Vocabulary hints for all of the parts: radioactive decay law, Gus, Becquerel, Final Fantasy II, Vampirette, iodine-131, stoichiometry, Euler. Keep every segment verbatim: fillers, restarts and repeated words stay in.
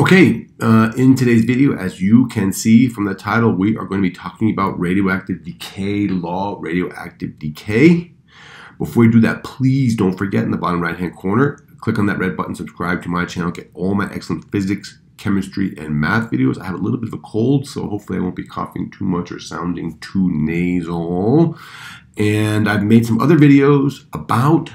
Okay, uh, in today's video, as you can see from the title, we are going to be talking about radioactive decay law, radioactive decay. Before you do that, please don't forget in the bottom right-hand corner, click on that red button, subscribe to my channel, get all my excellent physics, chemistry, and math videos. I have a little bit of a cold, so hopefully I won't be coughing too much or sounding too nasal. And I've made some other videos about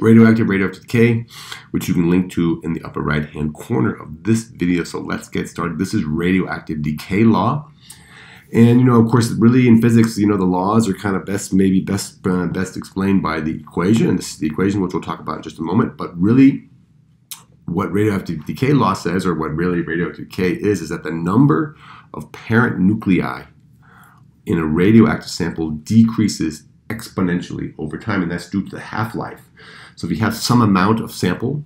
radioactive radioactive decay, which you can link to in the upper right hand corner of this video. So let's get started. This is radioactive decay law, and you know, of course, really in physics, you know, the laws are kind of best maybe best uh, best explained by the equation, and this is the equation which we'll talk about in just a moment. But really what radioactive decay law says, or what really radioactive decay is, is that the number of parent nuclei in a radioactive sample decreases exponentially over time, and that's due to the half-life. So if you have some amount of sample,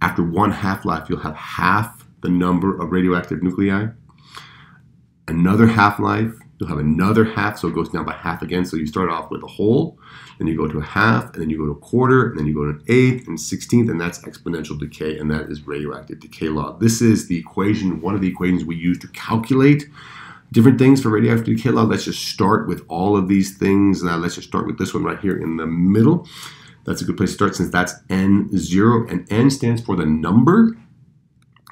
after one half-life you'll have half the number of radioactive nuclei. Another half-life, you'll have another half, so it goes down by half again. So you start off with a whole, then you go to a half, and then you go to a quarter, and then you go to an eighth and sixteenth, and that's exponential decay, and that is radioactive decay law. This is the equation, one of the equations we use to calculate different things for radioactive decay law. Let's just start with all of these things. Now let's just start with this one right here in the middle. That's a good place to start, since that's N zero, and N stands for the number,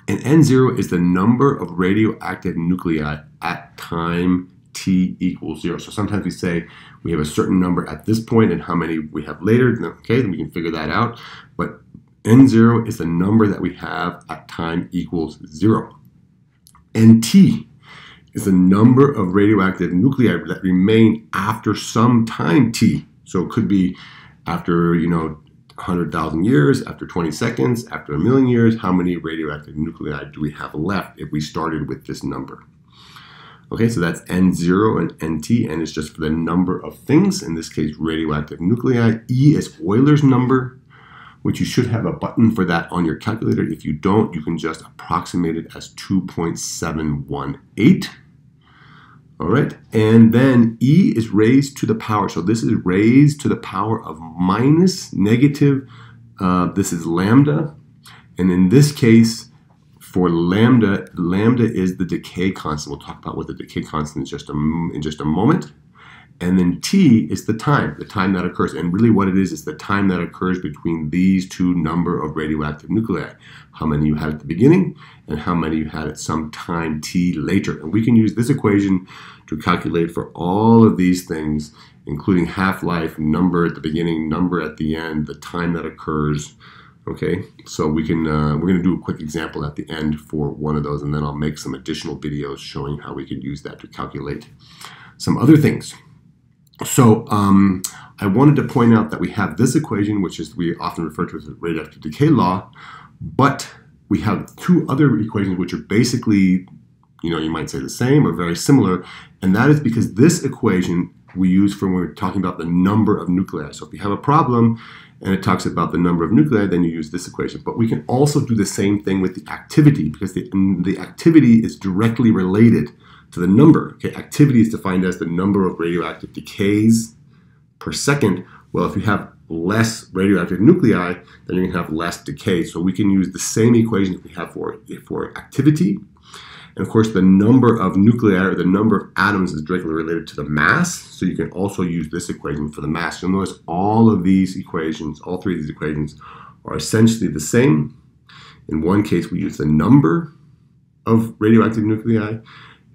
and N zero is the number of radioactive nuclei at time t equals zero. So sometimes we say we have a certain number at this point and how many we have later. Okay, then we can figure that out, but N zero is the number that we have at time equals zero. N T is the number of radioactive nuclei that remain after some time t. So it could be after, you know, one hundred thousand years, after twenty seconds, after a million years. How many radioactive nuclei do we have left if we started with this number? Okay, so that's N zero and N T. N is just for the number of things, in this case radioactive nuclei. E is Euler's number, which you should have a button for that on your calculator. If you don't, you can just approximate it as two point seven one eight. All right, and then E is raised to the power. So this is raised to the power of minus negative, uh, this is lambda. And in this case, for lambda, lambda is the decay constant. We'll talk about what the decay constant is just a, in just a moment. And then T is the time, the time that occurs. And really what it is is the time that occurs between these two number of radioactive nuclei. How many you had at the beginning and how many you had at some time T later. And we can use this equation to calculate for all of these things, including half-life, number at the beginning, number at the end, the time that occurs. Okay, so we can, uh, we're gonna do a quick example at the end for one of those, and then I'll make some additional videos showing how we can use that to calculate some other things. So um, I wanted to point out that we have this equation, which is we often refer to as the radioactive decay law, but we have two other equations which are basically, you know, you might say the same or very similar, and that is because this equation we use for when we're talking about the number of nuclei. So if you have a problem and it talks about the number of nuclei, then you use this equation. But we can also do the same thing with the activity, because the, the activity is directly related to the number. Okay, activity is defined as the number of radioactive decays per second. Well, if you have less radioactive nuclei, then you're gonna have less decay. So we can use the same equation that we have for, for activity. And of course, the number of nuclei, or the number of atoms, is directly related to the mass. So you can also use this equation for the mass. You'll notice all of these equations, all three of these equations, are essentially the same. In one case, we use the number of radioactive nuclei.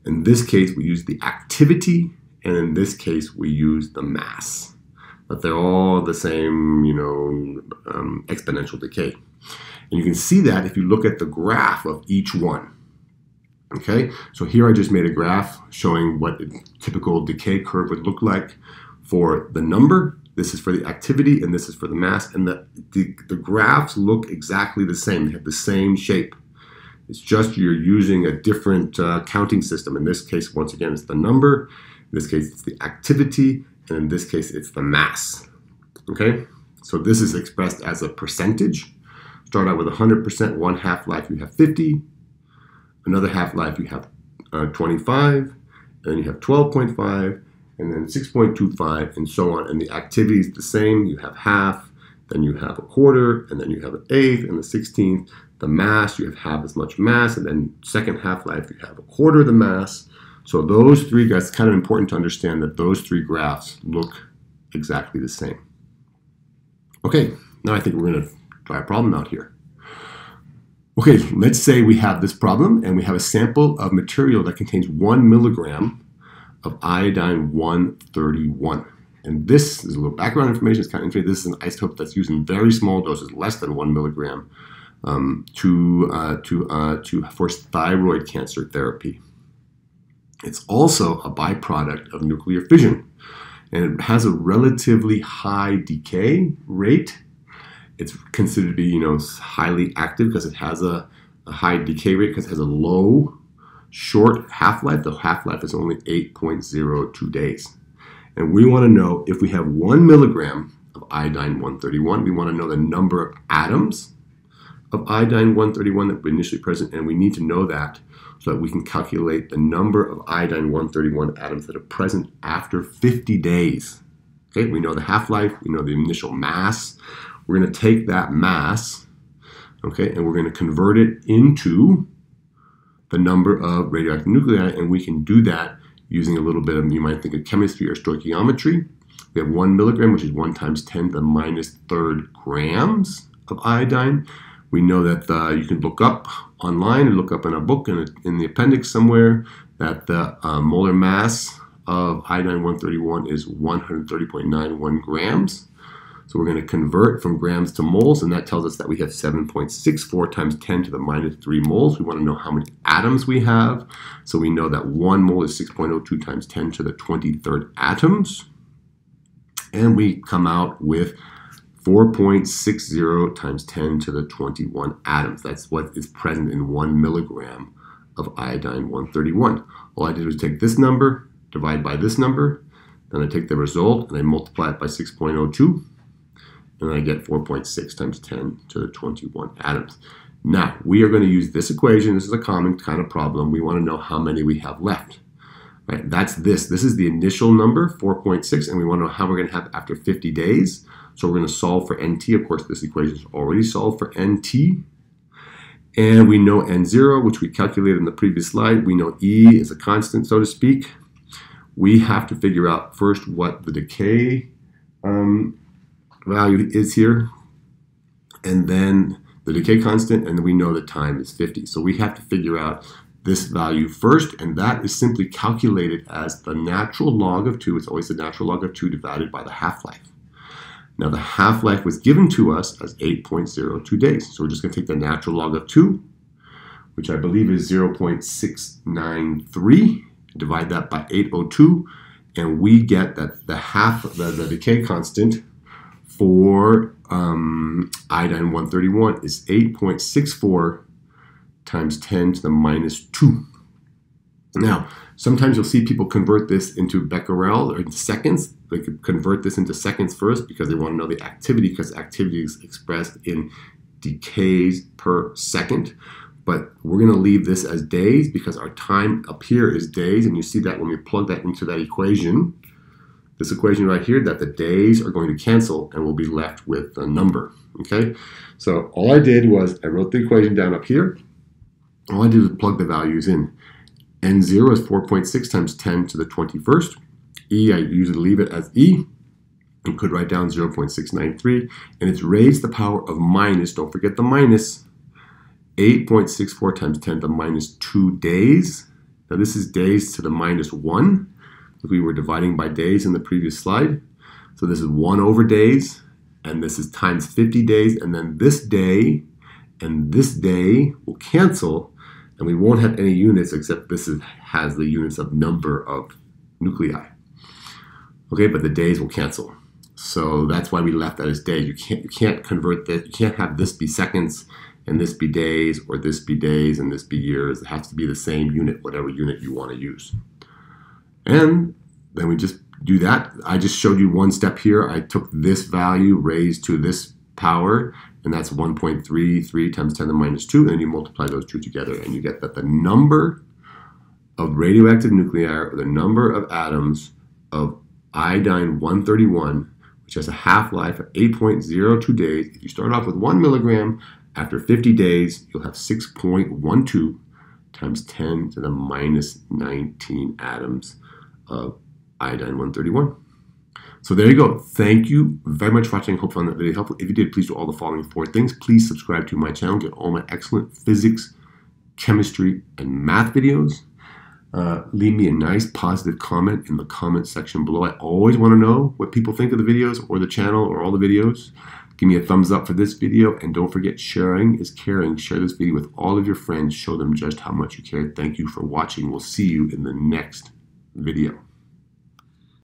In this case, we use the activity, and in this case, we use the mass. But they're all the same, you know, um, exponential decay. And you can see that if you look at the graph of each one. Okay, so here I just made a graph showing what a typical decay curve would look like for the number. This is for the activity, and this is for the mass. And the, the, the graphs look exactly the same. They have the same shape. It's just you're using a different uh, counting system. In this case, once again, it's the number. In this case, it's the activity. And in this case, it's the mass. Okay? So this is expressed as a percentage. Start out with one hundred percent. One half-life, you have fifty. Another half-life, you have uh, twenty-five. And then you have twelve point five. And then six point two five, and so on. And the activity is the same. You have half. Then you have a quarter, and then you have an eighth and a sixteenth. the mass, you have half as much mass, and then second half-life, you have a quarter of the mass. So those three, that's kind of important to understand that those three graphs look exactly the same. Okay, now I think we're going to try a problem out here. Okay, let's say we have this problem, and we have a sample of material that contains one milligram of iodine one thirty-one. And this is a little background information, it's kind of interesting. This is an isotope that's used in very small doses, less than one milligram, um, to, uh, to, uh, to force thyroid cancer therapy. It's also a byproduct of nuclear fission, and it has a relatively high decay rate. It's considered to be, you know, highly active because it has a, a high decay rate because it has a low, short half-life. The half-life is only eight point zero two days. And we want to know if we have one milligram of iodine one thirty-one, we want to know the number of atoms of iodine one thirty-one that were initially present, and we need to know that so that we can calculate the number of iodine one thirty-one atoms that are present after fifty days. Okay, we know the half-life, we know the initial mass. We're going to take that mass, okay, and we're going to convert it into the number of radioactive nuclei, and we can do that using a little bit of, you might think of chemistry or stoichiometry. We have one milligram, which is one times ten to the minus third grams of iodine. We know that uh, you can look up online and look up in a book in, a, in the appendix somewhere that the uh, molar mass of iodine one thirty-one is one hundred thirty point nine one grams. So we're going to convert from grams to moles, and that tells us that we have seven point six four times ten to the minus three moles. We want to know how many atoms we have. So we know that one mole is six point zero two times ten to the twenty-third atoms. And we come out with four point six zero times ten to the twenty-first atoms. That's what is present in one milligram of iodine one thirty-one. All I did was take this number, divide by this number, then I take the result, and I multiply it by six point zero two. And I get four point six times ten to the twenty-first atoms. Now, we are going to use this equation. This is a common kind of problem. We want to know how many we have left. Right? That's this. This is the initial number, four point six, and we want to know how we're going to have after fifty days. So we're going to solve for N T. Of course, this equation is already solved for N T. And we know N zero, which we calculated in the previous slide. We know E is a constant, so to speak. We have to figure out first what the decay um, value is here, and then the decay constant, and we know the time is fifty. So we have to figure out this value first, and that is simply calculated as the natural log of two. It's always the natural log of two divided by the half-life. Now the half-life was given to us as eight point zero two days. So we're just going to take the natural log of two, which I believe is zero point six nine three, divide that by eight oh two, and we get that the half, the, the decay constant for um, iodine one thirty-one is eight point six four times ten to the minus two. Now, sometimes you'll see people convert this into Becquerel or into seconds. They could convert this into seconds first because they want to know the activity, because activity is expressed in decays per second. But we're going to leave this as days because our time up here is days, and you see that when we plug that into that equation, this equation right here, that the days are going to cancel and we'll be left with a number, okay? So all I did was I wrote the equation down up here. All I did was plug the values in. N zero is four point six times ten to the twenty-first. E, I usually leave it as E. You could write down zero point six nine three, and it's raised to the power of minus, don't forget the minus, eight point six four times ten to the minus two days. Now this is days to the minus one. We were dividing by days in the previous slide. So this is one over days, and this is times fifty days, and then this day and this day will cancel, and we won't have any units except this is, has the units of number of nuclei. Okay, but the days will cancel. So that's why we left that as days. You can't, you can't convert that. You can't have this be seconds and this be days, or this be days and this be years. It has to be the same unit, whatever unit you want to use. And then we just do that. I just showed you one step here. I took this value raised to this power, and that's one point three three times ten to the minus two, and then you multiply those two together, and you get that the number of radioactive nuclei, or the number of atoms of iodine one thirty-one, which has a half-life of eight point zero two days. If you start off with one milligram, After fifty days, you'll have six point one two times ten to the minus nineteen atoms of iodine one thirty-one. So there you go. Thank you very much for watching. Hope you found that video helpful. If you did, please do all the following four things. Please subscribe to my channel. Get all my excellent physics, chemistry, and math videos. Uh, leave me a nice positive comment in the comment section below. I always want to know what people think of the videos or the channel or all the videos. Give me a thumbs up for this video, and don't forget, sharing is caring. Share this video with all of your friends. Show them just how much you care. Thank you for watching. We'll see you in the next video.